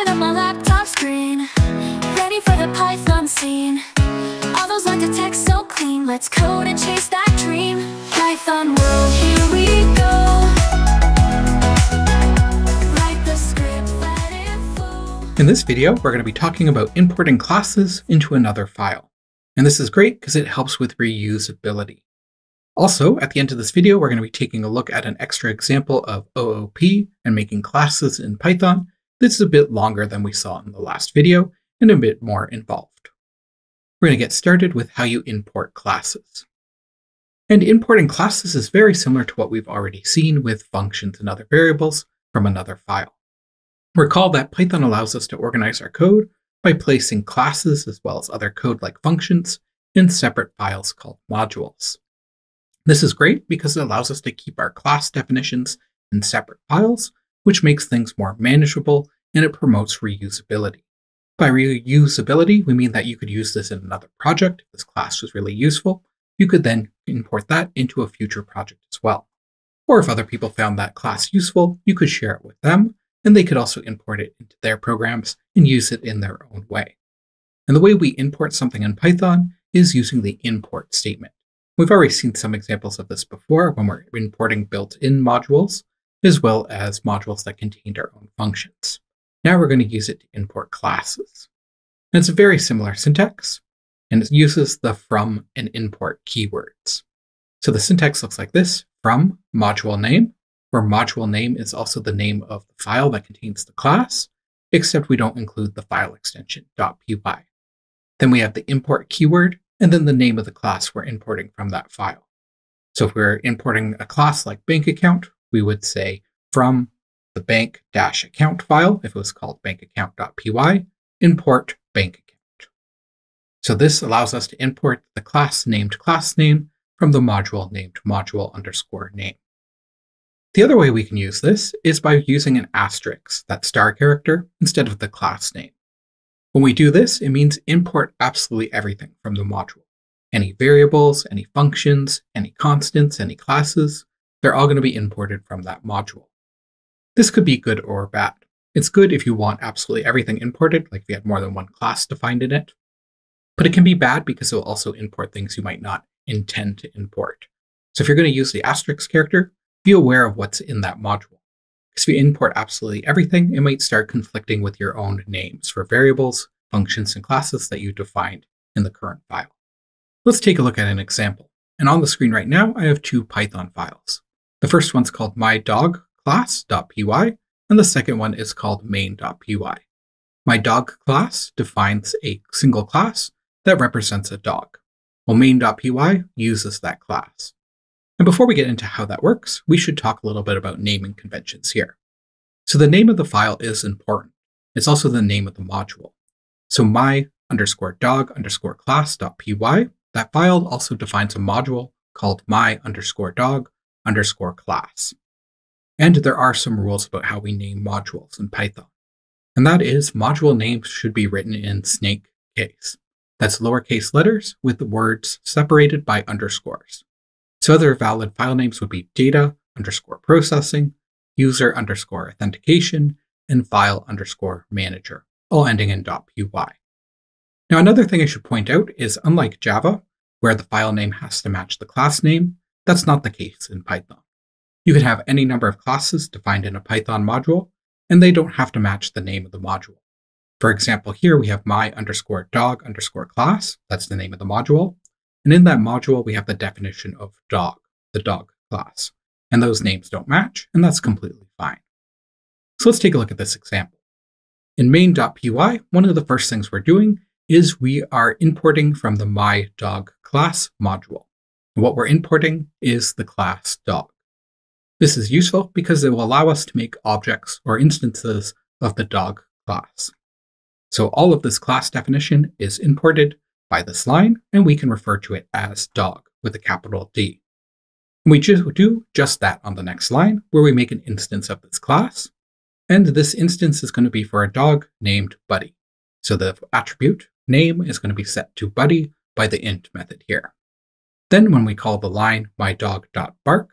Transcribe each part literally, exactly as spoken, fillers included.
started on my laptop screen, ready for the Python scene. All those lines of text so clean, let's code and chase that dream. Python world, here we go. Write the script, let it flow. In this video, we're going to be talking about importing classes into another file. And this is great because it helps with reusability. Also, at the end of this video, we're going to be taking a look at an extra example of O O P and making classes in Python. This is a bit longer than we saw in the last video and a bit more involved. We're going to get started with how you import classes. And importing classes is very similar to what we've already seen with functions and other variables from another file. Recall that Python allows us to organize our code by placing classes as well as other code-like functions in separate files called modules. This is great because it allows us to keep our class definitions in separate files, which makes things more manageable, and it promotes reusability. By reusability, we mean that you could use this in another project. If this class was really useful, you could then import that into a future project as well. Or if other people found that class useful, you could share it with them, and they could also import it into their programs and use it in their own way. And the way we import something in Python is using the import statement. We've already seen some examples of this before when we're importing built-in modules, as well as modules that contained our own functions. Now we're going to use it to import classes. And it's a very similar syntax, and it uses the from and import keywords. So the syntax looks like this: from module name, where module name is also the name of the file that contains the class, except we don't include the file extension .py. Then we have the import keyword, and then the name of the class we're importing from that file. So if we're importing a class like BankAccount, we would say from the bank-account file, if it was called bank account dot p y, import BankAccount. So this allows us to import the class named class name from the module named module underscore name. The other way we can use this is by using an asterisk, that star character, instead of the class name. When we do this, it means import absolutely everything from the module. Any variables, any functions, any constants, any classes, they're all going to be imported from that module. This could be good or bad. It's good if you want absolutely everything imported, like if you have more than one class defined in it. But it can be bad because it will also import things you might not intend to import. So if you're going to use the asterisk character, be aware of what's in that module. Because if you import absolutely everything, it might start conflicting with your own names for variables, functions, and classes that you defined in the current file. Let's take a look at an example. And on the screen right now, I have two Python files. The first one's called my dog class dot p y, and the second one is called main dot p y. My dog class defines a single class that represents a dog, while main dot p y uses that class. And before we get into how that works, we should talk a little bit about naming conventions here. So the name of the file is important. It's also the name of the module. So my underscore dog underscore class dot py, that file also defines a module called my underscore dog underscore class. And there are some rules about how we name modules in Python. And that is, module names should be written in snake case. That's lowercase letters with the words separated by underscores. So other valid file names would be data underscore processing, user underscore authentication, and file underscore manager, all ending in .py. Now, another thing I should point out is, unlike Java, where the file name has to match the class name, that's not the case in Python. You can have any number of classes defined in a Python module, and they don't have to match the name of the module. For example, here we have my underscore dog underscore class, that's the name of the module. And in that module, we have the definition of dog, the dog class, and those names don't match, and that's completely fine. So let's take a look at this example. In main dot p y, one of the first things we're doing is we are importing from the my dog class module. And what we're importing is the class dog. This is useful because it will allow us to make objects or instances of the dog class. So all of this class definition is imported by this line, and we can refer to it as dog with a capital D. And we just do just that on the next line, where we make an instance of this class. And this instance is going to be for a dog named Buddy. So the attribute name is going to be set to Buddy by the int method here. Then when we call the line my dog dot bark,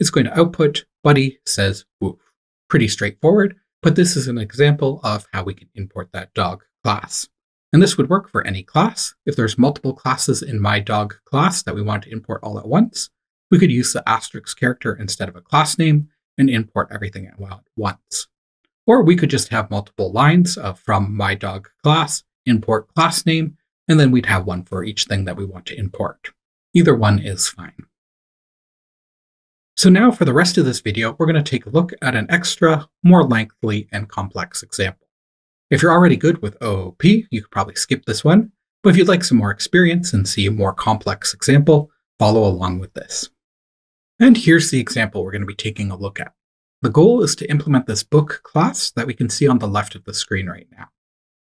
it's going to output Buddy says woof. Pretty straightforward, But this is an example of how we can import that dog class. And this would work for any class. If there's multiple classes in my dog class that we want to import all at once, we could use the asterisk character instead of a class name and import everything at once. Or we could just have multiple lines of from my dog class, import class name, and then we'd have one for each thing that we want to import. Either one is fine. So now for the rest of this video, we're going to take a look at an extra, more lengthy and complex example. If you're already good with O O P, you could probably skip this one, but if you'd like some more experience and see a more complex example, follow along with this. And here's the example we're going to be taking a look at. The goal is to implement this book class that we can see on the left of the screen right now.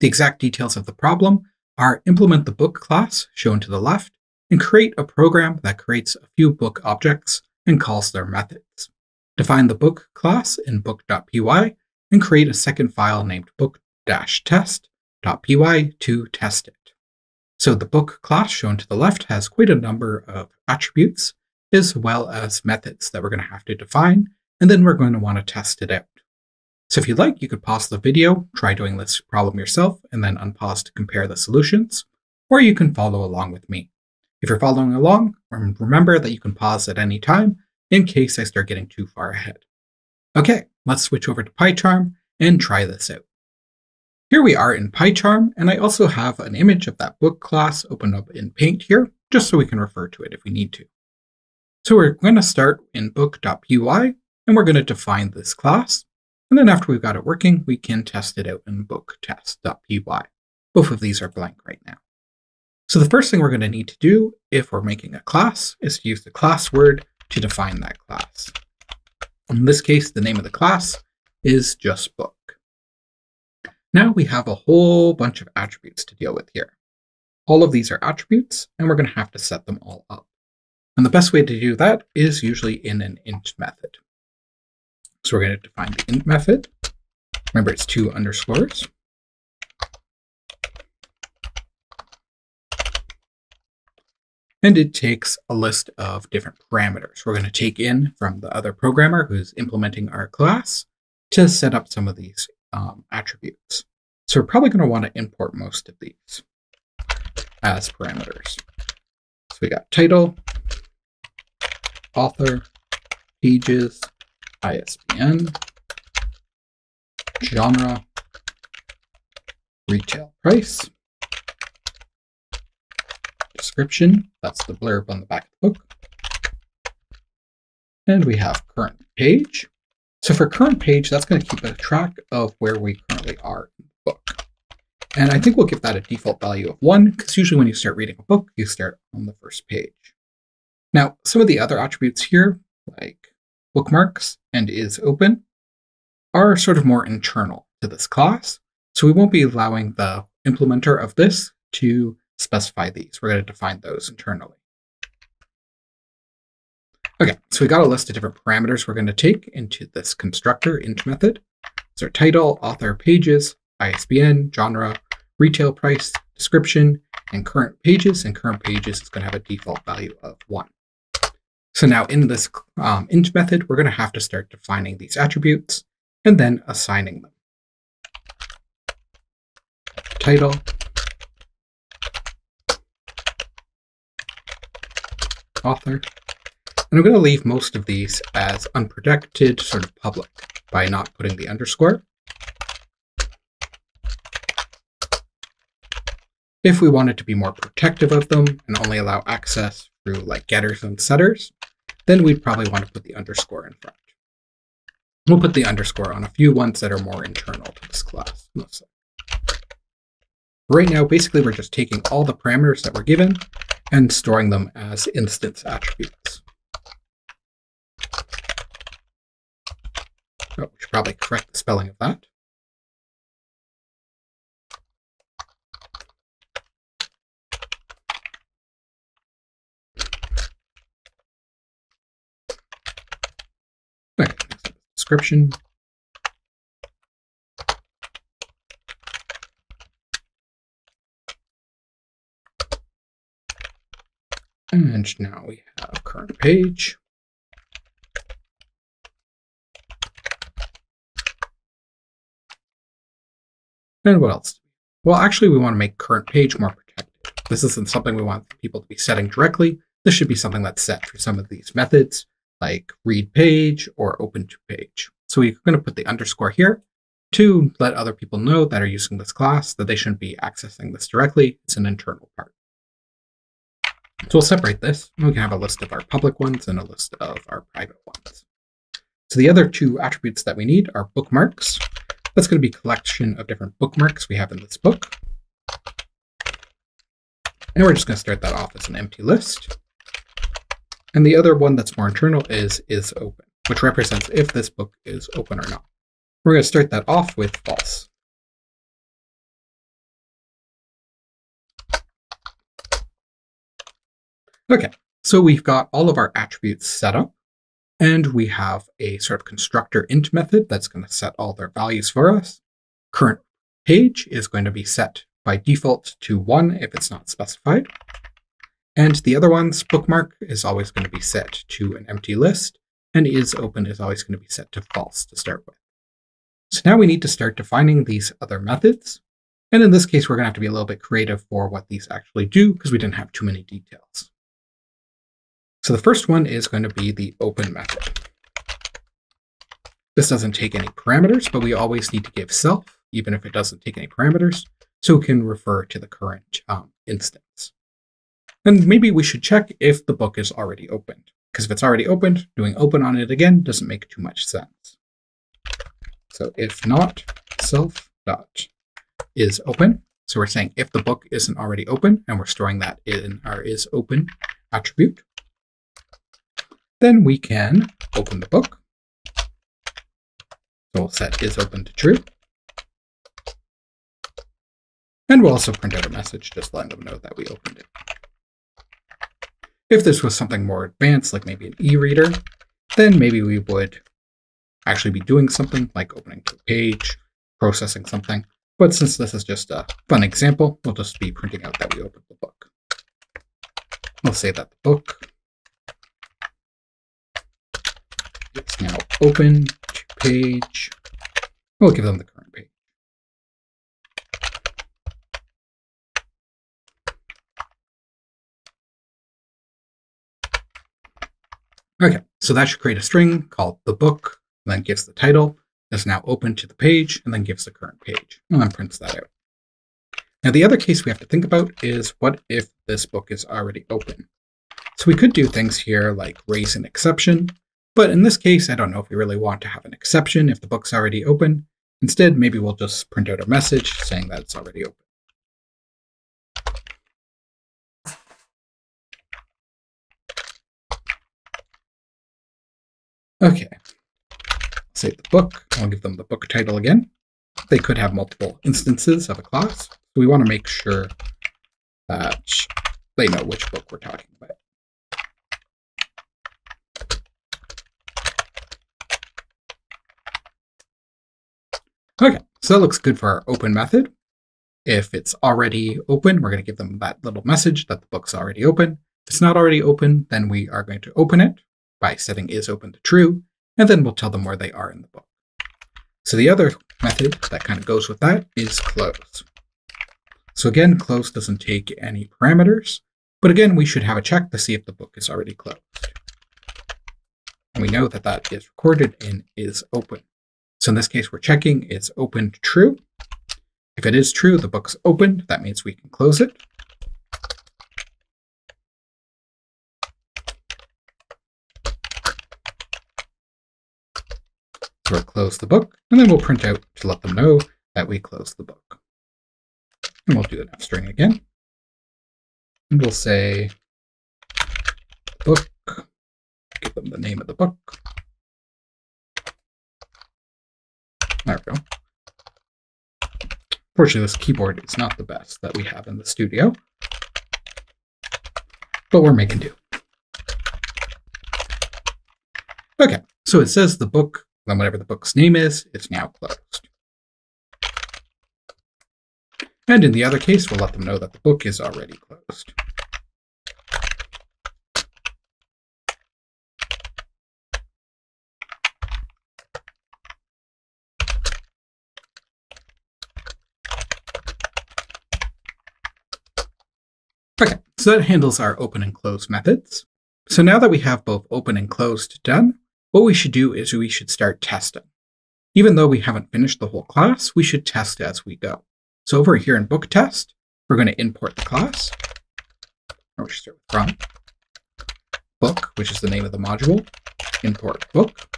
The exact details of the problem are implement the book class, shown to the left, and create a program that creates a few book objects and calls their methods. Define the book class in book dot p y and create a second file named book dash test dot p y to test it. So the book class, shown to the left, has quite a number of attributes as well as methods that we're going to have to define, and then we're going to want to test it out. So if you'd like, you could pause the video, try doing this problem yourself, and then unpause to compare the solutions, or you can follow along with me. If you're following along, remember that you can pause at any time in case I start getting too far ahead. Okay, let's switch over to PyCharm and try this out. Here we are in PyCharm, and I also have an image of that book class opened up in Paint here, just so we can refer to it if we need to. So we're going to start in book dot p y, and we're going to define this class. And then after we've got it working, we can test it out in book test dot p y. Both of these are blank right now. So the first thing we're going to need to do if we're making a class is to use the class word to define that class. In this case, the name of the class is just book. Now we have a whole bunch of attributes to deal with here. All of these are attributes, and we're going to have to set them all up. And the best way to do that is usually in an int method. So we're going to define the int method. Remember, it's two underscores. And it takes a list of different parameters we're going to take in from the other programmer who's implementing our class to set up some of these um, attributes. So we're probably going to want to import most of these as parameters. So we got title, author, pages, I S B N, genre, retail price, description, that's the blurb on the back of the book. And we have current page. So for current page, that's going to keep a track of where we currently are in the book. And I think we'll give that a default value of one, because usually when you start reading a book, you start on the first page. Now, some of the other attributes here, like bookmarks and is open, are sort of more internal to this class. So we won't be allowing the implementer of this to specify these. We're going to define those internally. Okay, so we got a list of different parameters we're going to take into this constructor int method. So title, author, pages, I S B N, genre, retail price, description, and current pages. And current pages is going to have a default value of one. So now in this um, int method, we're going to have to start defining these attributes and then assigning them. Title, author, and I'm going to leave most of these as unprotected, sort of public, by not putting the underscore. If we wanted to be more protective of them and only allow access through like getters and setters, then we'd probably want to put the underscore in front. We'll put the underscore on a few ones that are more internal to this class. Mostly. Right now, basically, we're just taking all the parameters that we're given and storing them as instance attributes. Oh, we should probably correct the spelling of that. Okay, description. And now we have current page. And what else? Well, actually, we want to make current page more protected. This isn't something we want people to be setting directly. This should be something that's set through some of these methods, like read page or open to page. So we're going to put the underscore here to let other people know that are using this class that they shouldn't be accessing this directly. It's an internal part. So we'll separate this. We can have a list of our public ones and a list of our private ones. So the other two attributes that we need are bookmarks. That's going to be a collection of different bookmarks we have in this book. And we're just going to start that off as an empty list. And the other one that's more internal is is open, which represents if this book is open or not. We're going to start that off with false. Okay, so we've got all of our attributes set up, and we have a sort of constructor int method that's going to set all their values for us. Current page is going to be set by default to one if it's not specified. And the other one's bookmark is always going to be set to an empty list, and is open is always going to be set to false to start with. So now we need to start defining these other methods. And in this case, we're going to have to be a little bit creative for what these actually do because we didn't have too many details. So the first one is going to be the open method. This doesn't take any parameters, but we always need to give self, even if it doesn't take any parameters, so we can refer to the current um, instance. And maybe we should check if the book is already opened, because if it's already opened, doing open on it again doesn't make too much sense. So if not, self dot is open. So we're saying if the book isn't already open, and we're storing that in our is open attribute. Then we can open the book. So we'll set is open to true. And we'll also print out a message just letting them know that we opened it. If this was something more advanced, like maybe an e-reader, then maybe we would actually be doing something like opening to a page, processing something. But since this is just a fun example, we'll just be printing out that we opened the book. We'll say that the book It's now open to page. We'll give them the current page. Okay, so that should create a string called the book, and then gives the title that's now open to the page, and then gives the current page, and then prints that out. Now, the other case we have to think about is what if this book is already open? So we could do things here like raise an exception. But in this case, I don't know if we really want to have an exception if the book's already open. Instead, maybe we'll just print out a message saying that it's already open. Okay, save the book. I'll give them the book title again. They could have multiple instances of a class. So we want to make sure that they know which book we're talking about. Okay, so that looks good for our open method. If it's already open, we're going to give them that little message that the book's already open. If it's not already open, then we are going to open it by setting is open to true, and then we'll tell them where they are in the book. So the other method that kind of goes with that is close. So again, close doesn't take any parameters, but again, we should have a check to see if the book is already closed. And we know that that is recorded in is open. So in this case, we're checking is open to true. If it is true, the book's opened. That means we can close it. So we'll close the book, and then we'll print out to let them know that we closed the book. And we'll do an F string again. And we'll say book, give them the name of the book. There we go. Fortunately, this keyboard is not the best that we have in the studio, but we're making do. Okay, so it says the book, then whatever the book's name is, is now closed. And in the other case, we'll let them know that the book is already closed. Okay, so that handles our open and close methods. So now that we have both open and closed done, what we should do is we should start testing. Even though we haven't finished the whole class, we should test as we go. So over here in book test, we're going to import the class, or we should start with from book, which is the name of the module, import book.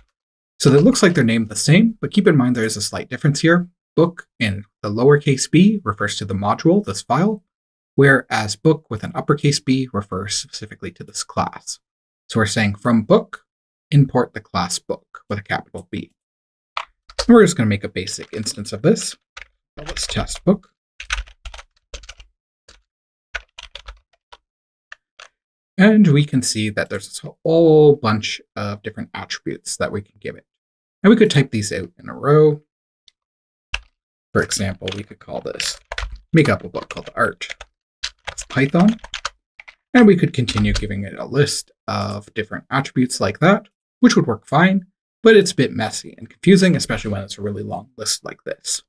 So that looks like they're named the same, but keep in mind there is a slight difference here. Book in the lowercase b refers to the module, this file, whereas book with an uppercase b refers specifically to this class. So we're saying from book, import the class book with a capital B. And we're just going to make a basic instance of this. So let's test book. And we can see that there's a whole bunch of different attributes that we can give it. And we could type these out in a row. For example, we could call this, make up a book called The Art of Python. And we could continue giving it a list of different attributes like that, which would work fine, but it's a bit messy and confusing, especially when it's a really long list like this.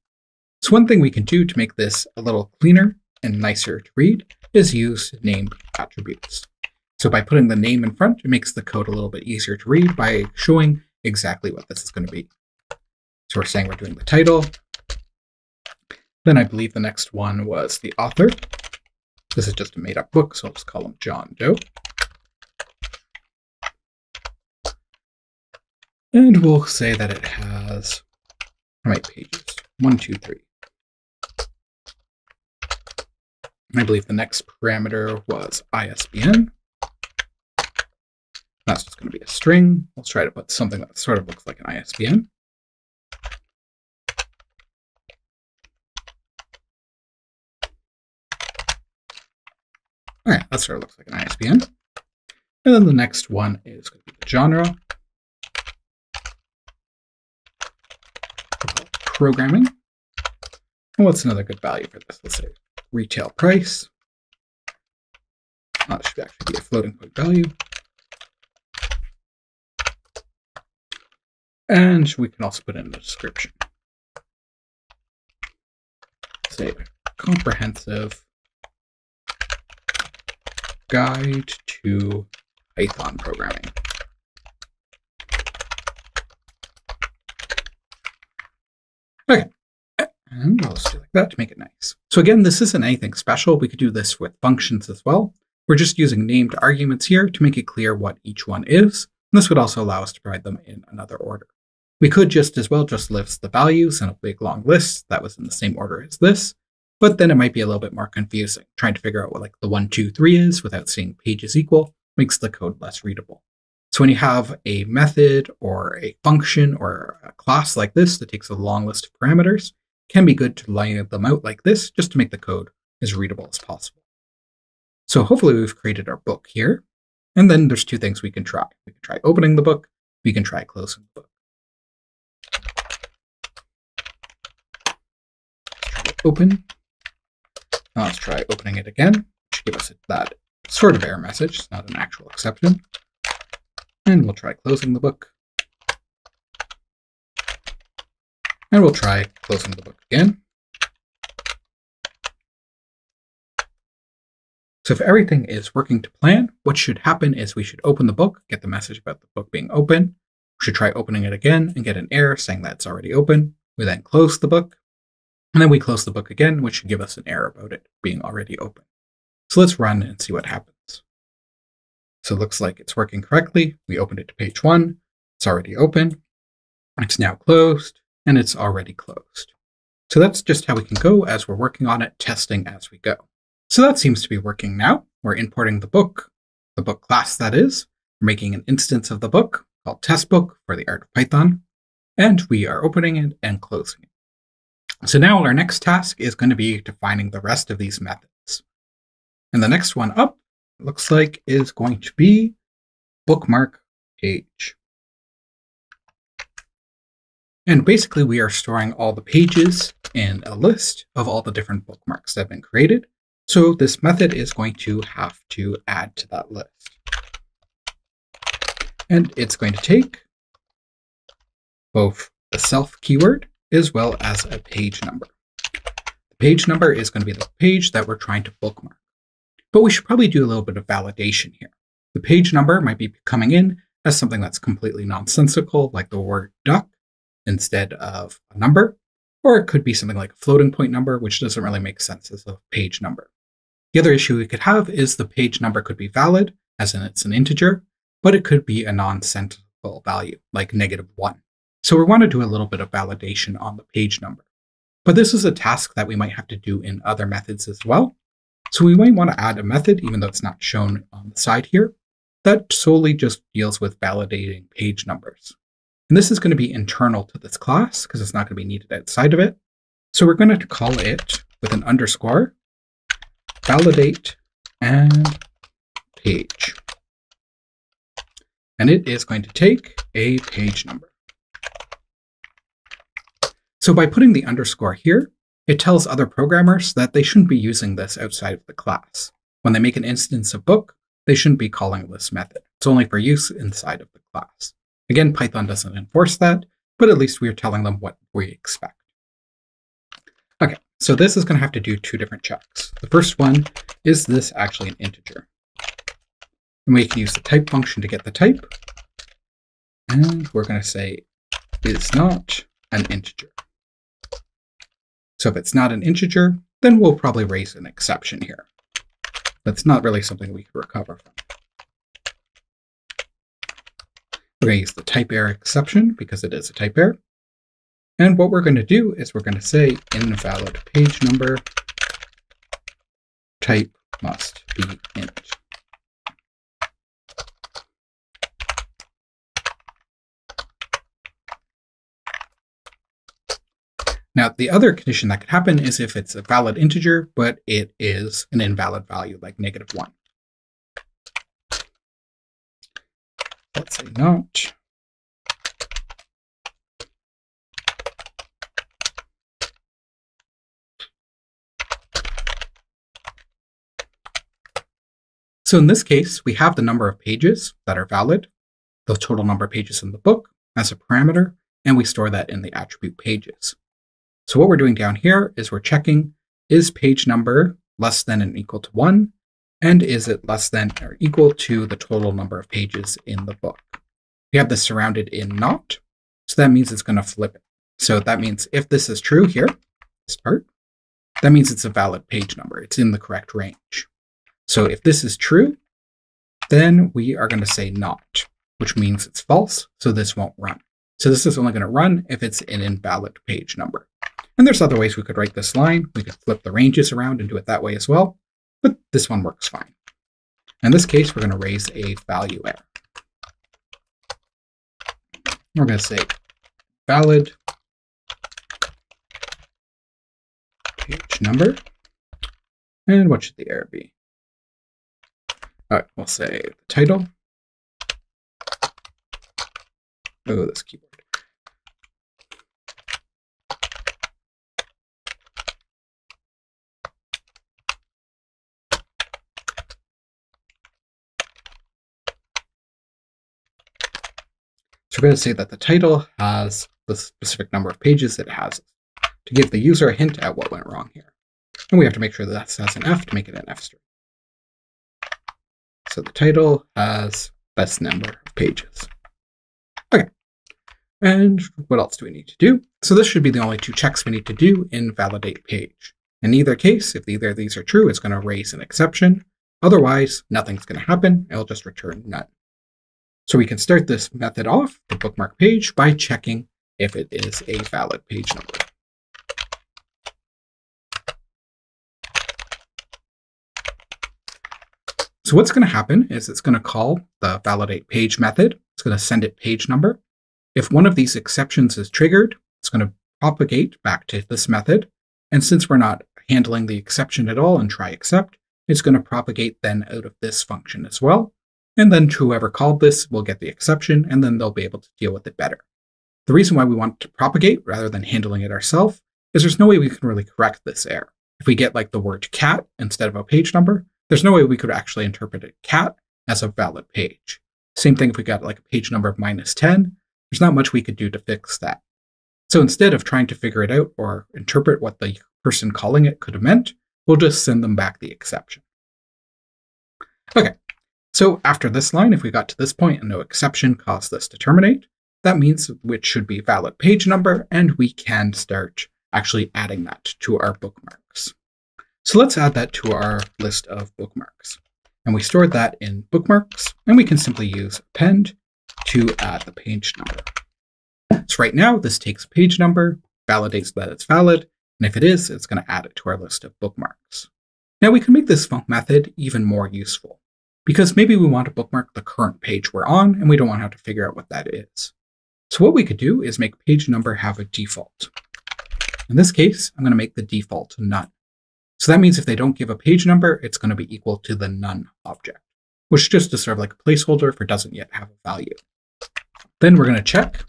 So one thing we can do to make this a little cleaner and nicer to read is use named attributes. So by putting the name in front, it makes the code a little bit easier to read by showing exactly what this is going to be. So we're saying we're doing the title. Then I believe the next one was the author. This is just a made up book, so I'll just call him John Doe. And we'll say that it has, how many pages? One, two, three. I believe the next parameter was I S B N. That's just going to be a string. Let's try to put something that sort of looks like an I S B N. All right, that sort of looks like an I S B N. And then the next one is going to be the genre. Programming. And what's another good value for this? Let's say retail price. Oh, that should actually be a floating point value. And we can also put in a description. Say comprehensive guide to Python programming. Okay, and I'll just do like that to make it nice. So again, this isn't anything special. We could do this with functions as well. We're just using named arguments here to make it clear what each one is. And this would also allow us to provide them in another order. We could just as well just list the values in a big long list that was in the same order as this, but then it might be a little bit more confusing. Trying to figure out what like the one, two, three is without seeing pages equal makes the code less readable. So when you have a method or a function or a class like this that takes a long list of parameters, it can be good to line them out like this just to make the code as readable as possible. So hopefully we've created our book here. And then there's two things we can try. We can try opening the book. We can try closing the book. Open. Now let's try opening it again. It should give us that sort of error message. It's not an actual exception. And we'll try closing the book. And we'll try closing the book again. So if everything is working to plan, what should happen is we should open the book, get the message about the book being open. We should try opening it again and get an error saying that it's already open. We then close the book. And then we close the book again, which should give us an error about it being already open. So let's run and see what happens. So it looks like it's working correctly. We opened it to page one. It's already open. It's now closed, and it's already closed. So that's just how we can go as we're working on it, testing as we go. So that seems to be working now. We're importing the book, the book class that is. We're making an instance of the book called Test Book for the Art of Python, and we are opening it and closing it. So now our next task is going to be defining the rest of these methods. And the next one up, it looks like, is going to be bookmark page. And basically we are storing all the pages in a list of all the different bookmarks that have been created. So this method is going to have to add to that list. And it's going to take both the self keyword as well as a page number. The page number is going to be the page that we're trying to bookmark. but we should probably do a little bit of validation here. The page number might be coming in as something that's completely nonsensical, like the word duck instead of a number, or it could be something like a floating point number, which doesn't really make sense as a page number. The other issue we could have is the page number could be valid, as in it's an integer, but it could be a nonsensical value, like negative one. So we want to do a little bit of validation on the page number. But this is a task that we might have to do in other methods as well. So we might want to add a method, even though it's not shown on the side here, that solely just deals with validating page numbers. And this is going to be internal to this class because it's not going to be needed outside of it. So we're going to call it with an underscore, validate and page. And it is going to take a page number. So by putting the underscore here, it tells other programmers that they shouldn't be using this outside of the class. When they make an instance of Book, they shouldn't be calling this method. It's only for use inside of the class. Again, Python doesn't enforce that, but at least we're telling them what we expect. Okay, so this is going to have to do two different checks. The first one, is this actually an integer? And we can use the type function to get the type. And we're going to say, is not an integer. So if it's not an integer, then we'll probably raise an exception here. That's not really something we can recover from. We're going to use the type error exception because it is a type error. And what we're going to do is we're going to say invalid page number type must be int. Now, the other condition that could happen is if it's a valid integer, but it is an invalid value like negative one. Let's say not. So in this case, we have the number of pages that are valid, the total number of pages in the book as a parameter, and we store that in the attribute pages. So what we're doing down here is we're checking, is page number less than and equal to one? And is it less than or equal to the total number of pages in the book? We have this surrounded in not, so that means it's going to flip it. So that means if this is true here, start, that means it's a valid page number. It's in the correct range. So if this is true, then we are going to say not, which means it's false, so this won't run. So this is only going to run if it's an invalid page number. And there's other ways we could write this line. We could flip the ranges around and do it that way as well, but this one works fine. In this case, we're going to raise a value error. We're going to say valid page number. And what should the error be? All right, we'll say the title. Oh, this keyboard. So we're going to say that the title has the specific number of pages it has to give the user a hint at what went wrong here. And we have to make sure that that has an F to make it an F string. So the title has best number of pages. Okay. And what else do we need to do? So this should be the only two checks we need to do in validate page. In either case, if either of these are true, it's going to raise an exception. Otherwise, nothing's going to happen. It'll just return none. So we can start this method off, the bookmark page, by checking if it is a valid page number. So what's going to happen is it's going to call the validate page method. It's going to send it page number. If one of these exceptions is triggered, it's going to propagate back to this method. And since we're not handling the exception at all and try except, it's going to propagate then out of this function as well. And then whoever called this will get the exception, and then they'll be able to deal with it better. The reason why we want to propagate rather than handling it ourselves is there's no way we can really correct this error. If we get like the word cat instead of a page number, there's no way we could actually interpret a cat as a valid page. Same thing if we got like a page number of minus ten, there's not much we could do to fix that. So instead of trying to figure it out or interpret what the person calling it could have meant, we'll just send them back the exception. Okay, so after this line, if we got to this point and no exception caused this to terminate, that means which should be valid page number, and we can start actually adding that to our bookmarks. So let's add that to our list of bookmarks. And we stored that in bookmarks, and we can simply use append to add the page number. So right now, this takes page number, validates that it's valid, and if it is, it's going to add it to our list of bookmarks. Now we can make this method even more useful, because maybe we want to bookmark the current page we're on, and we don't want to have to figure out what that is. So what we could do is make page number have a default. In this case, I'm going to make the default none. So that means if they don't give a page number, it's going to be equal to the none object, which just is sort of like a placeholder for doesn't yet have a value. Then we're going to check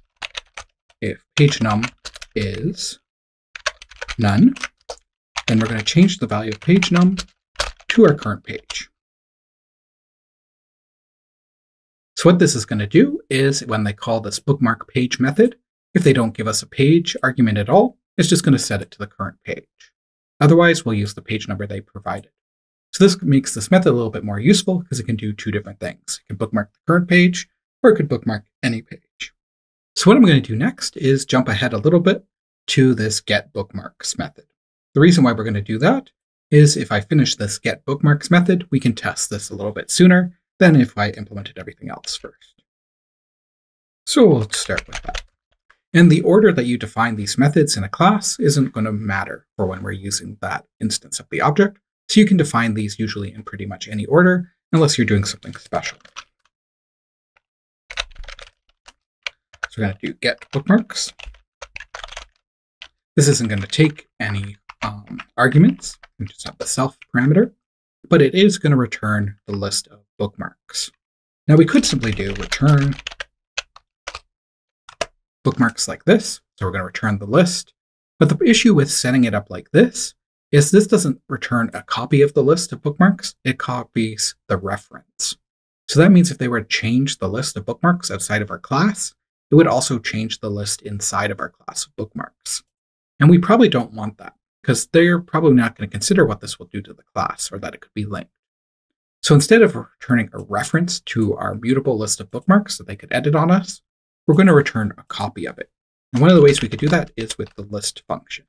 if page num is none, then we're going to change the value of page num to our current page. So what this is going to do is when they call this bookmark page method, if they don't give us a page argument at all, it's just going to set it to the current page. Otherwise, we'll use the page number they provided. So this makes this method a little bit more useful because it can do two different things. It can bookmark the current page, or it could bookmark any page. So what I'm going to do next is jump ahead a little bit to this get bookmarks method. The reason why we're going to do that is if I finish this get bookmarks method, we can test this a little bit sooner than if I implemented everything else first. So we'll start with that. And the order that you define these methods in a class isn't going to matter for when we're using that instance of the object. So you can define these usually in pretty much any order, unless you're doing something special. So we're going to do get bookmarks. This isn't going to take any um, arguments. We just have the self parameter, but it is going to return the list of bookmarks. Now we could simply do return bookmarks like this. So we're going to return the list. But the issue with setting it up like this is this doesn't return a copy of the list of bookmarks. It copies the reference. So that means if they were to change the list of bookmarks outside of our class, it would also change the list inside of our class of bookmarks. And we probably don't want that because they're probably not going to consider what this will do to the class or that it could be linked. So instead of returning a reference to our mutable list of bookmarks that they could edit on us, we're going to return a copy of it. And one of the ways we could do that is with the list function.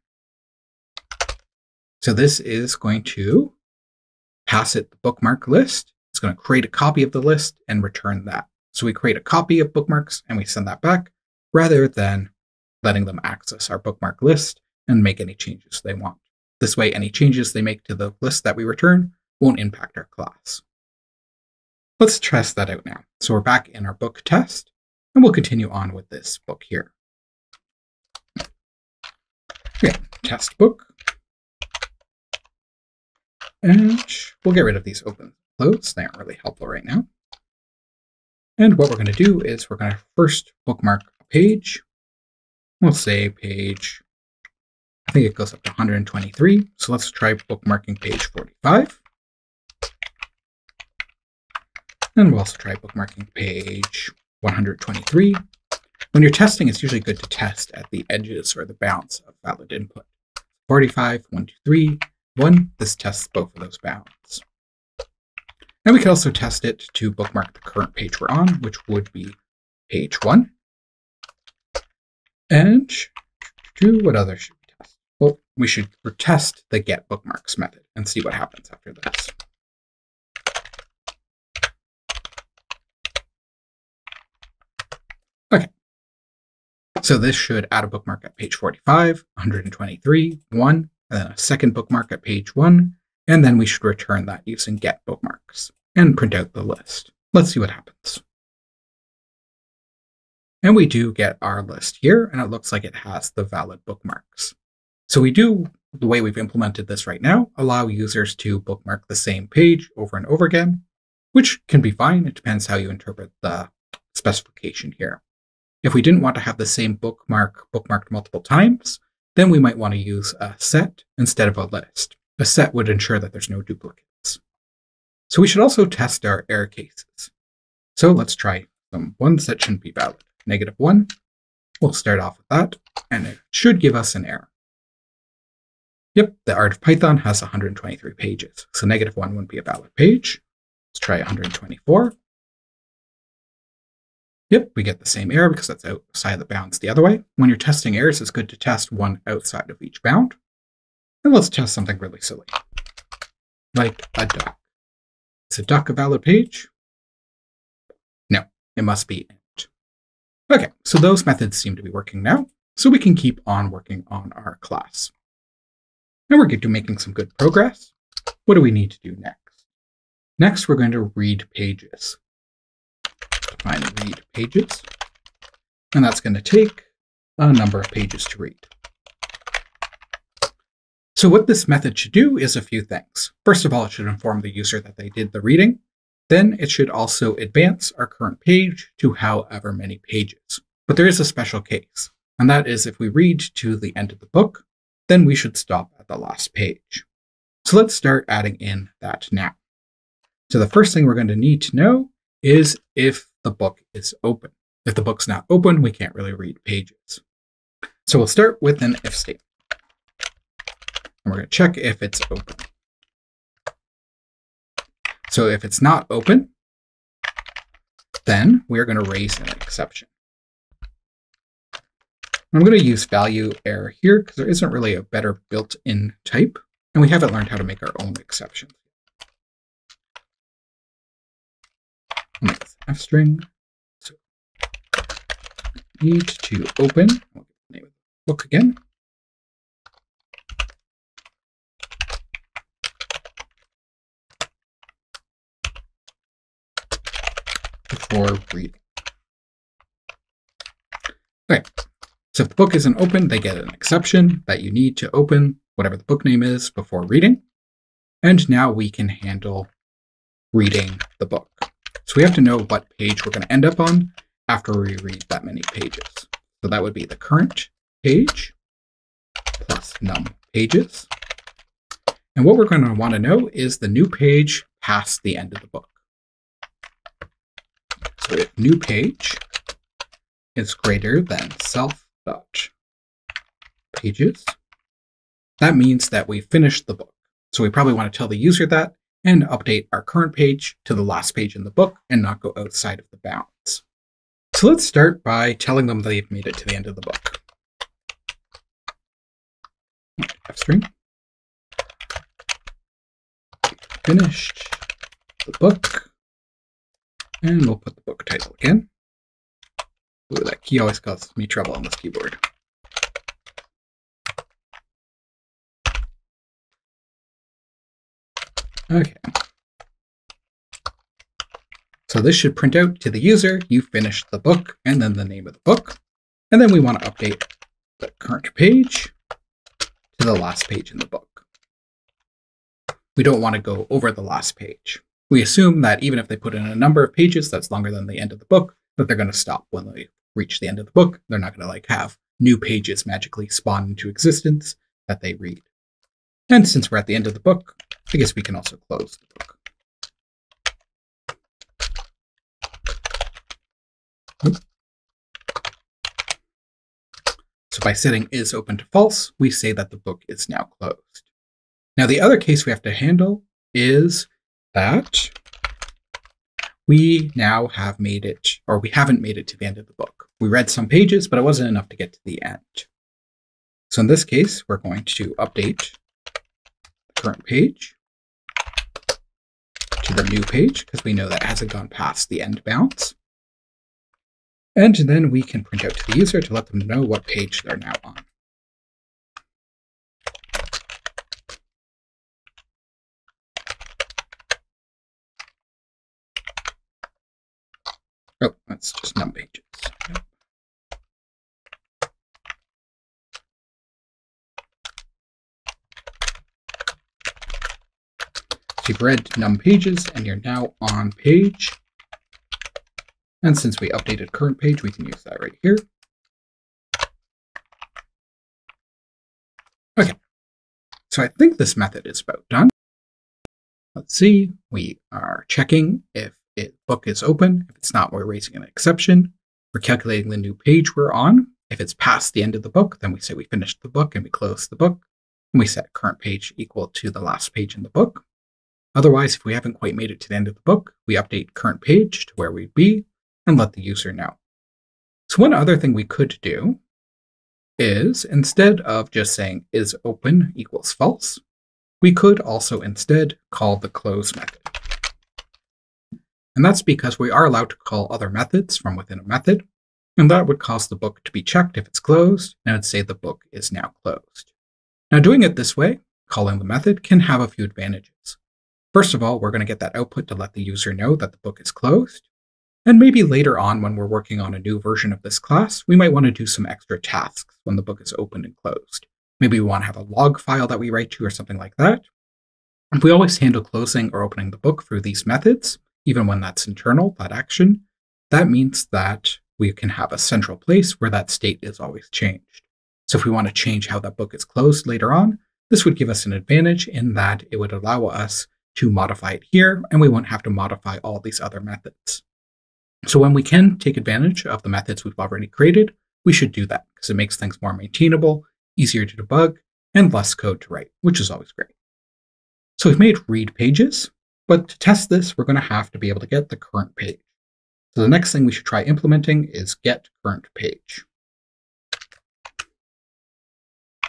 So this is going to pass it the bookmark list. It's going to create a copy of the list and return that. So we create a copy of bookmarks and we send that back rather than letting them access our bookmark list and make any changes they want. This way, any changes they make to the list that we return won't impact our class. Let's test that out now. So we're back in our book test. And we'll continue on with this book here. Okay, test book. And we'll get rid of these open close. They aren't really helpful right now. And what we're going to do is we're going to first bookmark a page. We'll say page, I think it goes up to one hundred twenty-three. So let's try bookmarking page forty-five. And we'll also try bookmarking page one hundred twenty-three. When you're testing, it's usually good to test at the edges or the bounds of valid input. forty-five, one, two, three, one, this tests both of those bounds. And we can also test it to bookmark the current page we're on, which would be page one. And do what other should we test? Well, we should test the get bookmarks method and see what happens after this. Okay, so this should add a bookmark at page forty-five, one hundred twenty-three, one, and then a second bookmark at page one, and then we should return that using get bookmarks and print out the list. Let's see what happens. And we do get our list here, and it looks like it has the valid bookmarks. So we do, the way we've implemented this right now, allow users to bookmark the same page over and over again, which can be fine. It depends how you interpret the specification here. If we didn't want to have the same bookmark bookmarked multiple times, then we might want to use a set instead of a list. A set would ensure that there's no duplicates. So we should also test our error cases. So let's try some ones that shouldn't be valid. Negative one. We'll start off with that, and it should give us an error. Yep, the Art of Python has one hundred twenty-three pages, so negative one wouldn't be a valid page. Let's try one hundred twenty-four. Yep, we get the same error because that's outside the bounds the other way. When you're testing errors, it's good to test one outside of each bound. And let's test something really silly, like a duck. Is a duck a valid page? No, it must be int. Okay, so those methods seem to be working now, so we can keep on working on our class. Now we're good to making some good progress. What do we need to do next? Next, we're going to read pages. Define read pages, and that's going to take a number of pages to read. So what this method should do is a few things. First of all, it should inform the user that they did the reading. Then it should also advance our current page to however many pages. But there is a special case, and that is if we read to the end of the book, then we should stop at the last page. So let's start adding in that now. So the first thing we're going to need to know is if the book is open. If the book's not open, we can't really read pages. So we'll start with an if statement. And we're going to check if it's open. So if it's not open, then we're going to raise an exception. I'm going to use value error here because there isn't really a better built-in type, and we haven't learned how to make our own exceptions. I'll make this F string. So need to open. I'll give the name of the book again. Before reading. Okay, so if the book isn't open, they get an exception that you need to open whatever the book name is before reading. And now we can handle reading the book. So we have to know what page we're going to end up on after we read that many pages. So that would be the current page plus num pages. And what we're going to want to know is the new page past the end of the book. So if new page is greater than self.pages, that means that we finished the book. So we probably want to tell the user that and update our current page to the last page in the book and not go outside of the bounds. So let's start by telling them they've made it to the end of the book. F string. Finished the book. And we'll put the book title again. Ooh, that key always causes me trouble on this keyboard. Okay. So this should print out to the user, you finished the book, and then the name of the book. And then we want to update the current page to the last page in the book. We don't want to go over the last page. We assume that even if they put in a number of pages that's longer than the end of the book, that they're going to stop when they reach the end of the book. They're not going to like have new pages magically spawn into existence that they read. And since we're at the end of the book, I guess we can also close the book. Oops. So by setting is open to false, we say that the book is now closed. Now the other case we have to handle is that we now have made it, or we haven't made it to the end of the book. We read some pages, but it wasn't enough to get to the end. So in this case, we're going to update the current page to the new page, because we know that hasn't gone past the end bounds. And then we can print out to the user to let them know what page they're now on. Oh, that's just num pages. Yep. So you've read num pages and you're now on page. And since we updated current page, we can use that right here. Okay. So I think this method is about done. Let's see, we are checking if It, book is open. If it's not, we're raising an exception. We're calculating the new page we're on. If it's past the end of the book, then we say we finished the book and we close the book. And we set current page equal to the last page in the book. Otherwise, if we haven't quite made it to the end of the book, we update current page to where we'd be and let the user know. So one other thing we could do is, instead of just saying is open equals false, we could also instead call the close method. And that's because we are allowed to call other methods from within a method, and that would cause the book to be checked if it's closed, and it would say the book is now closed. Now, doing it this way, calling the method, can have a few advantages. First of all, we're going to get that output to let the user know that the book is closed. And maybe later on, when we're working on a new version of this class, we might want to do some extra tasks when the book is opened and closed. Maybe we want to have a log file that we write to or something like that. If we always handle closing or opening the book through these methods, even when that's internal, that action, that means that we can have a central place where that state is always changed. So if we want to change how that book is closed later on, this would give us an advantage in that it would allow us to modify it here, and we won't have to modify all these other methods. So when we can take advantage of the methods we've already created, we should do that because it makes things more maintainable, easier to debug, and less code to write, which is always great. So we've made read pages, but to test this, we're going to have to be able to get the current page. So the next thing we should try implementing is get current page.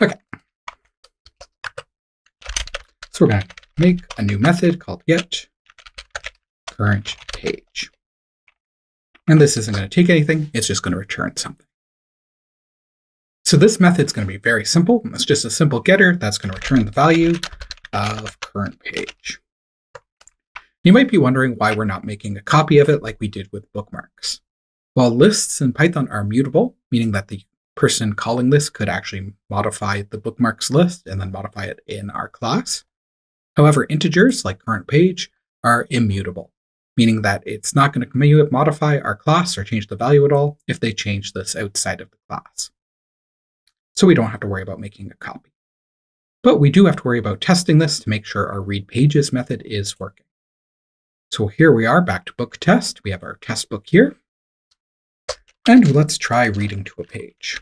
Okay. So we're going to make a new method called get current page. And this isn't going to take anything, it's just going to return something. So this method's going to be very simple. It's just a simple getter that's going to return the value of current page. You might be wondering why we're not making a copy of it like we did with bookmarks. While lists in Python are mutable, meaning that the person calling this could actually modify the bookmarks list and then modify it in our class. However, integers like current page are immutable, meaning that it's not going to modify our class or change the value at all if they change this outside of the class. So we don't have to worry about making a copy. But we do have to worry about testing this to make sure our read pages method is working. So here we are back to book test. We have our test book here. And let's try reading to a page.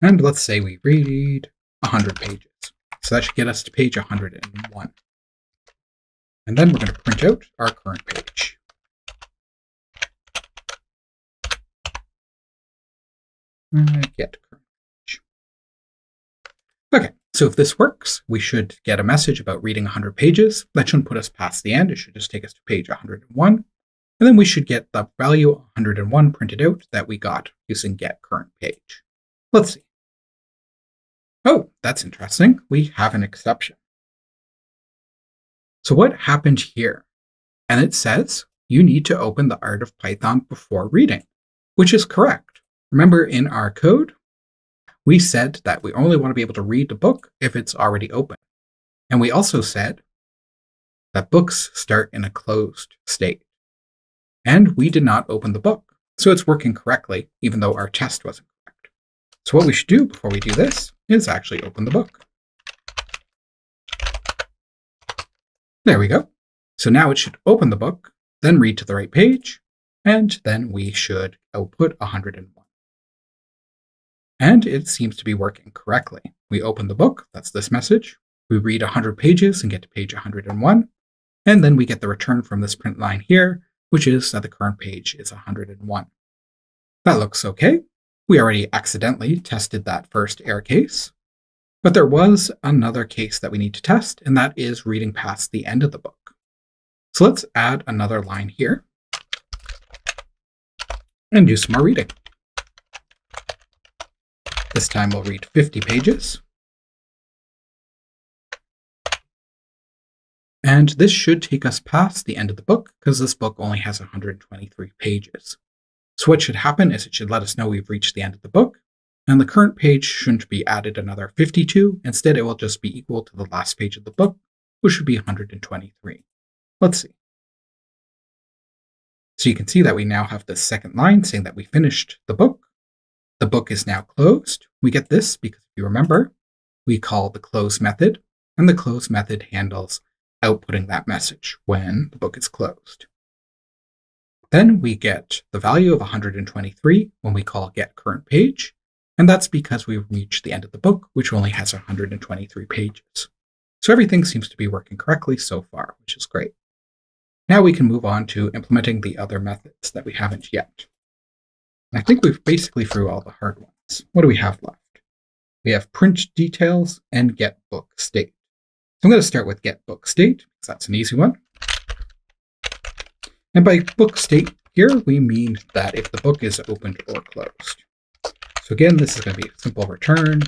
And let's say we read one hundred pages. So that should get us to page one hundred and one. And then we're going to print out our current page. Get current page. Okay, so if this works, we should get a message about reading one hundred pages. That shouldn't put us past the end. It should just take us to page one hundred and one. And then we should get the value one hundred and one printed out that we got using get current page. Let's see. Oh, that's interesting. We have an exception. So what happened here? And it says you need to open the art of Python before reading, which is correct. Remember in our code, we said that we only want to be able to read the book if it's already open. And we also said that books start in a closed state. And we did not open the book. So it's working correctly, even though our test wasn't correct. So what we should do before we do this is actually open the book. There we go. So now it should open the book, then read to the right page, and then we should output one hundred and one. And it seems to be working correctly. We open the book, that's this message. We read one hundred pages and get to page one hundred and one. And then we get the return from this print line here, which is that the current page is one hundred and one. That looks okay. We already accidentally tested that first error case, but there was another case that we need to test, and that is reading past the end of the book. So let's add another line here and do some more reading. This time we'll read fifty pages. And this should take us past the end of the book because this book only has one hundred twenty-three pages. So what should happen is it should let us know we've reached the end of the book, and the current page shouldn't be added another fifty-two. Instead, it will just be equal to the last page of the book, which should be one hundred twenty-three. Let's see. So you can see that we now have the second line saying that we finished the book. The book is now closed. We get this because if you remember, we call the close method, and the close method handles outputting that message when the book is closed. Then we get the value of one hundred twenty-three when we call get current page, and that's because we've reached the end of the book, which only has one hundred twenty-three pages. So everything seems to be working correctly so far, which is great. Now we can move on to implementing the other methods that we haven't yet. And I think we've basically through all the hard ones. What do we have left? We have print details and get book state. So I'm going to start with get book state, because that's an easy one. And by book state here, we mean that if the book is opened or closed. So again, this is going to be a simple return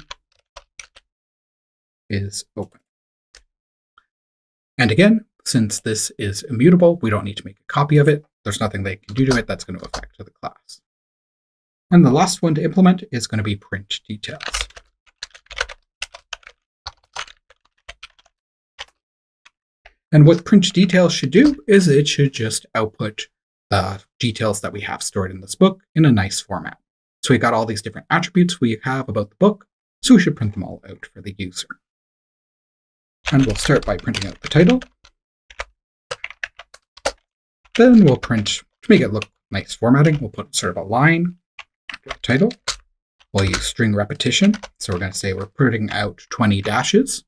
is open. And again, since this is immutable, we don't need to make a copy of it. There's nothing they can do to it that's going to affect the class. And the last one to implement is going to be print details. And what print details should do is it should just output the details that we have stored in this book in a nice format. So we've got all these different attributes we have about the book, so we should print them all out for the user. And we'll start by printing out the title. Then we'll print, to make it look nice formatting, we'll put sort of a line to the title. We'll use string repetition. So we're going to say we're printing out twenty dashes.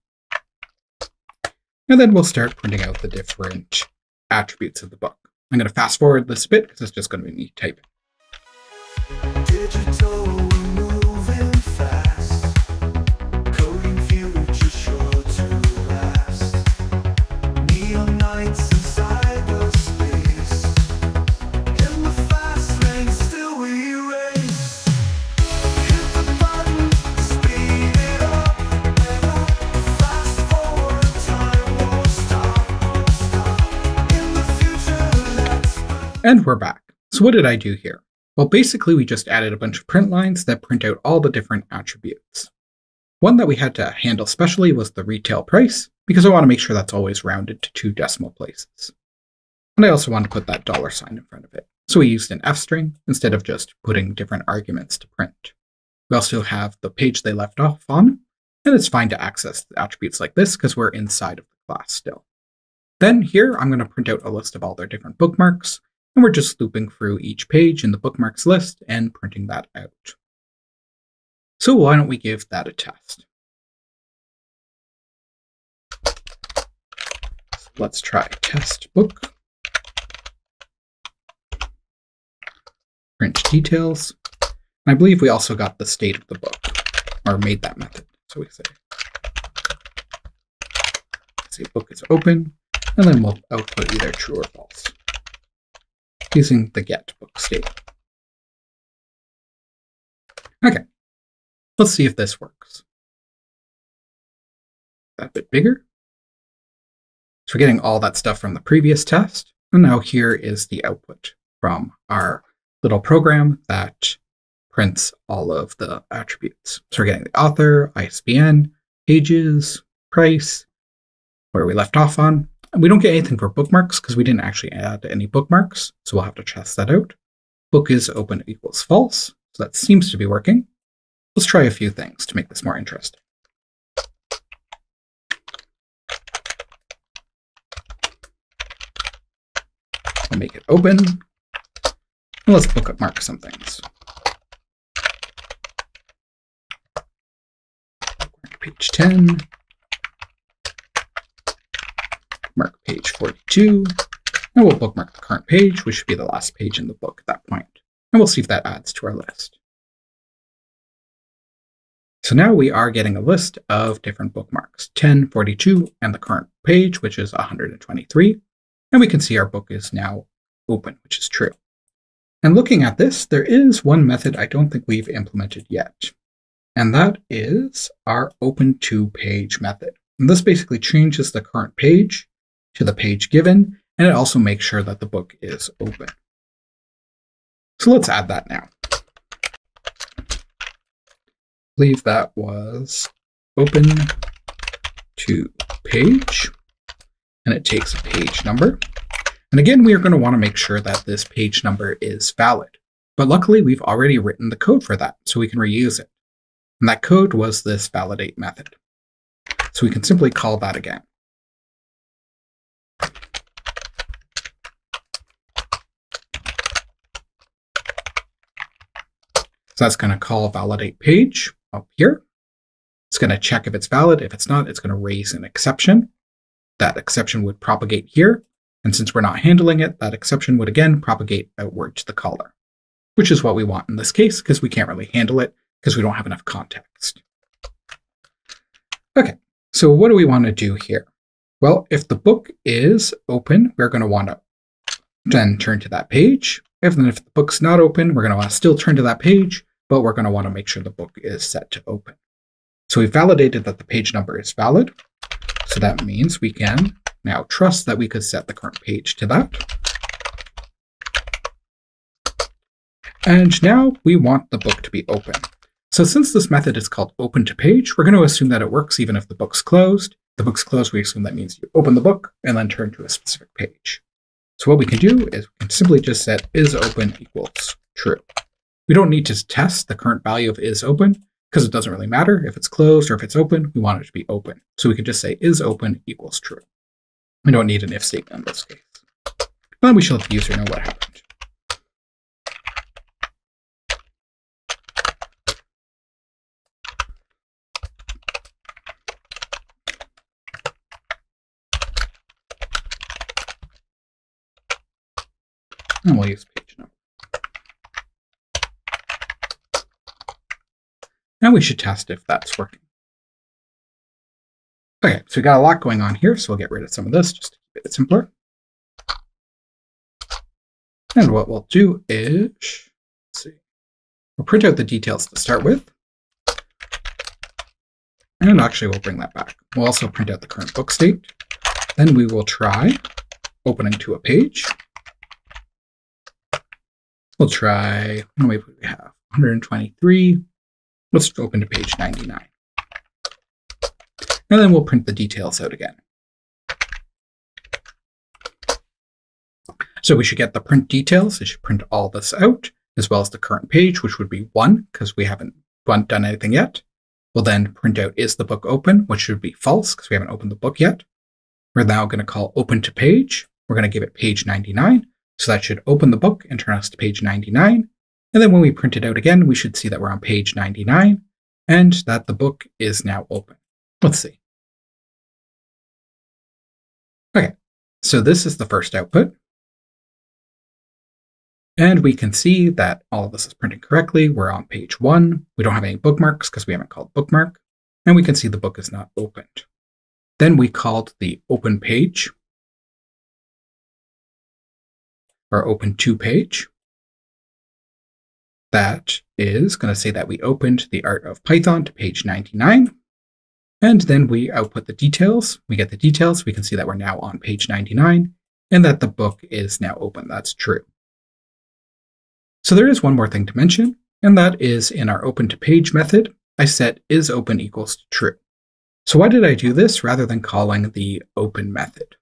And then we'll start printing out the different attributes of the book. I'm going to fast forward this a bit because it's just going to be me typing. Digital. And we're back. So what did I do here? Well, basically we just added a bunch of print lines that print out all the different attributes. One that we had to handle specially was the retail price, because I want to make sure that's always rounded to two decimal places. And I also want to put that dollar sign in front of it. So we used an F string instead of just putting different arguments to print. We also have the page they left off on, and it's fine to access the attributes like this because we're inside of the class still. Then here, I'm going to print out a list of all their different bookmarks. And we're just looping through each page in the bookmarks list and printing that out. So why don't we give that a test? So let's try test book, print details. And I believe we also got the state of the book, or made that method. So we say, say book is open, and then we'll output either true or false, using the get book state. Okay, let's see if this works. That bit bigger. So we're getting all that stuff from the previous test, and now here is the output from our little program that prints all of the attributes. So we're getting the author, I S B N, pages, price, where we left off on. We don't get anything for bookmarks because we didn't actually add any bookmarks, so we'll have to test that out. Book is open equals false, so that seems to be working. Let's try a few things to make this more interesting. We'll make it open, and let's bookmark some things. Bookmark page ten. Mark page forty-two, and we'll bookmark the current page, which should be the last page in the book at that point. And we'll see if that adds to our list. So now we are getting a list of different bookmarks, ten, forty-two, and the current page, which is one hundred twenty-three. And we can see our book is now open, which is true. And looking at this, there is one method I don't think we've implemented yet, and that is our open to page method. And this basically changes the current page to the page given, and it also makes sure that the book is open. So let's add that now. I believe that was open to page, and it takes a page number. And again, we are going to want to make sure that this page number is valid. But luckily, we've already written the code for that, so we can reuse it. And that code was this validate method. So we can simply call that again. So that's going to call validate page up here. It's going to check if it's valid. If it's not, it's going to raise an exception. That exception would propagate here. And since we're not handling it, that exception would again propagate outward to the caller, which is what we want in this case, because we can't really handle it because we don't have enough context. Okay, so what do we want to do here? Well, if the book is open, we're going to want to then turn to that page. And then if the book's not open, we're going to want to still turn to that page, but we're going to want to make sure the book is set to open. So we validated that the page number is valid. So that means we can now trust that we could set the current page to that. And now we want the book to be open. So since this method is called open to page, we're going to assume that it works even if the book's closed. If the book's closed, we assume that means you open the book and then turn to a specific page. So what we can do is we can simply just set is open equals true. We don't need to test the current value of is open, because it doesn't really matter if it's closed or if it's open, we want it to be open. So we can just say is open equals true. We don't need an if statement in this case. And then we should let the user know what happened. And we'll use page number. Now we should test if that's working. Okay, so we got a lot going on here, so we'll get rid of some of this just to keep it simpler. And what we'll do is, let's see, we'll print out the details to start with. And actually, we'll bring that back. We'll also print out the current book state. Then we will try opening to a page. We'll try, how many do we have? one hundred twenty-three. Let's open to page ninety-nine. And then we'll print the details out again. So we should get the print details. It should print all this out, as well as the current page, which would be one, because we haven't done anything yet. We'll then print out is the book open, which should be false, because we haven't opened the book yet. We're now going to call open to page. We're going to give it page ninety-nine. So that should open the book and turn us to page ninety-nine. And then when we print it out again, we should see that we're on page ninety-nine and that the book is now open. Let's see. Okay, so this is the first output. And we can see that all of this is printed correctly. We're on page one. We don't have any bookmarks because we haven't called bookmark. And we can see the book is not opened. Then we called the open page or open to page. That is going to say that we opened The Art of Python to page ninety-nine. And then we output the details. We get the details. We can see that we're now on page ninety-nine and that the book is now open. That's true. So there is one more thing to mention, and that is in our open to page method, I set is open equals to true. So why did I do this rather than calling the open method?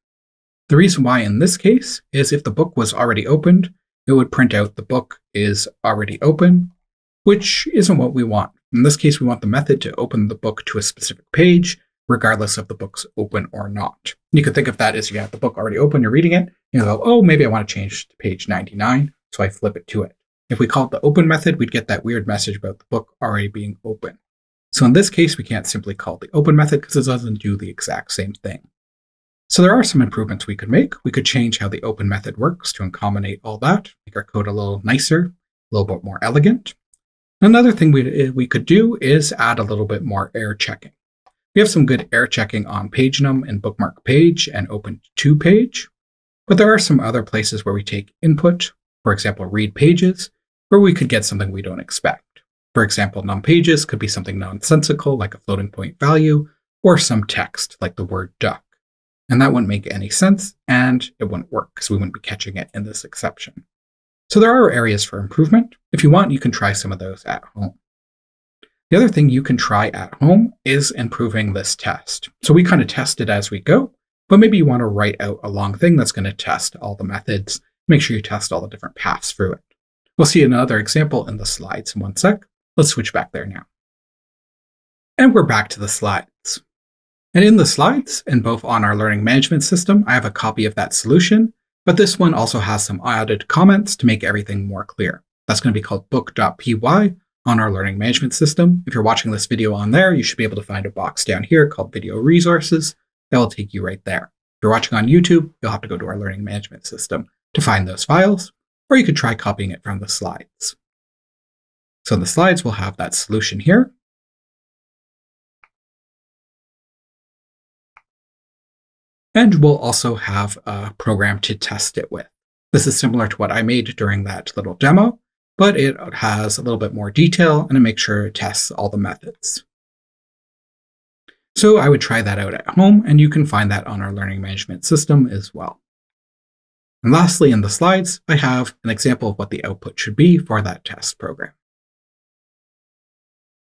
The reason why in this case is if the book was already opened, it would print out the book is already open, which isn't what we want. In this case, we want the method to open the book to a specific page, regardless of the book's open or not. You could think of that as you have the book already open, you're reading it, you go, oh, maybe I want to change to page ninety-nine, so I flip it to it. If we called the open method, we'd get that weird message about the book already being open. So in this case, we can't simply call the open method because it doesn't do the exact same thing. So there are some improvements we could make. We could change how the open method works to accommodate all that, make our code a little nicer, a little bit more elegant. Another thing we, we could do is add a little bit more error checking. We have some good error checking on pagenum and bookmark page and open to page, but there are some other places where we take input, for example, read pages, where we could get something we don't expect. For example, num pages could be something nonsensical like a floating point value or some text like the word duck. And that wouldn't make any sense, and it wouldn't work because we wouldn't be catching it in this exception. So there are areas for improvement. If you want, you can try some of those at home. The other thing you can try at home is improving this test. So we kind of test it as we go, but maybe you want to write out a long thing that's going to test all the methods. Make sure you test all the different paths through it. We'll see another example in the slides in one sec. Let's switch back there now. And we're back to the slides. And in the slides, and both on our learning management system, I have a copy of that solution, but this one also has some added comments to make everything more clear. That's going to be called book dot p y on our learning management system. If you're watching this video on there, you should be able to find a box down here called Video Resources. That will take you right there. If you're watching on YouTube, you'll have to go to our learning management system to find those files, or you could try copying it from the slides. So the slides will have that solution here. And we'll also have a program to test it with. This is similar to what I made during that little demo, but it has a little bit more detail and it makes sure it tests all the methods. So I would try that out at home, and you can find that on our learning management system as well. And lastly, in the slides, I have an example of what the output should be for that test program.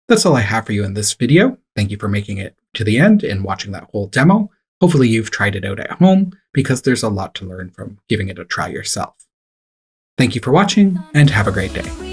That's all I have for you in this video. Thank you for making it to the end and watching that whole demo. Hopefully you've tried it out at home, because there's a lot to learn from giving it a try yourself. Thank you for watching, and have a great day.